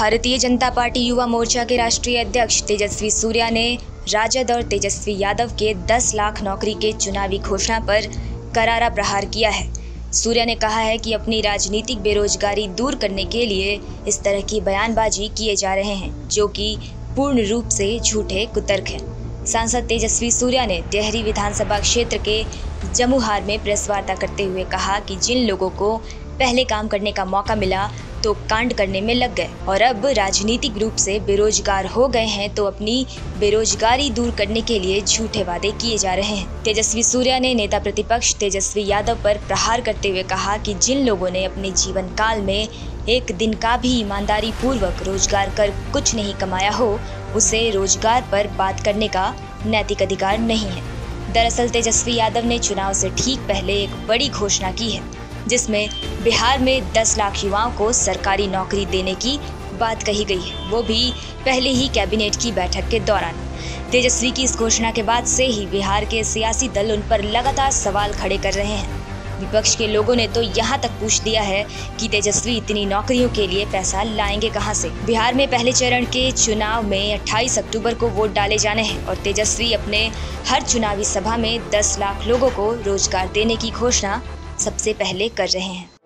Bharatiya Janata party Yuva Morcha के राष्ट्रीय अध्यक्ष तेजस्वी सूर्य ने राजद और तेजस्वी यादव के 10 लाख नौकरी के चुनावी घोषणा पर करारा प्रहार किया है। सूर्य ने कहा है कि अपनी राजनीतिक बेरोजगारी दूर करने के लिए इस तरह की बयानबाजी किए जा रहे हैं, जो कि पूर्ण रूप से झूठे कुतर्क है। सांसद तेजस्वी सूर्य ने डिहरी विधानसभा क्षेत्र के जमुहार में प्रेस वार्ता करते हुए कहा कि जिन लोगों को पहले काम करने का मौका मिला तो कांड करने में लग गए और अब राजनीतिक रूप से बेरोजगार हो गए हैं, तो अपनी बेरोजगारी दूर करने के लिए झूठे वादे किए जा रहे हैं। तेजस्वी सूर्य ने नेता प्रतिपक्ष तेजस्वी यादव पर प्रहार करते हुए कहा कि जिन लोगों ने अपने जीवन काल में एक दिन का भी ईमानदारी पूर्वक रोजगार कर कुछ नहीं कमाया हो, उसे रोजगार पर बात करने का नैतिक अधिकार नहीं है। दरअसल तेजस्वी यादव ने चुनाव से ठीक पहले एक बड़ी घोषणा की है, जिसमें बिहार में 10 लाख युवाओं को सरकारी नौकरी देने की बात कही गई है, वो भी पहले ही कैबिनेट की बैठक के दौरान। तेजस्वी की इस घोषणा के बाद से ही बिहार के सियासी दल उन पर लगातार सवाल खड़े कर रहे हैं। विपक्ष के लोगों ने तो यहाँ तक पूछ दिया है कि तेजस्वी इतनी नौकरियों के लिए पैसा लाएंगे कहाँ से। बिहार में पहले चरण के चुनाव में 28 अक्टूबर को वोट डाले जाने हैं और तेजस्वी अपने हर चुनावी सभा में 10 लाख लोगों को रोजगार देने की घोषणा सबसे पहले कर रहे हैं।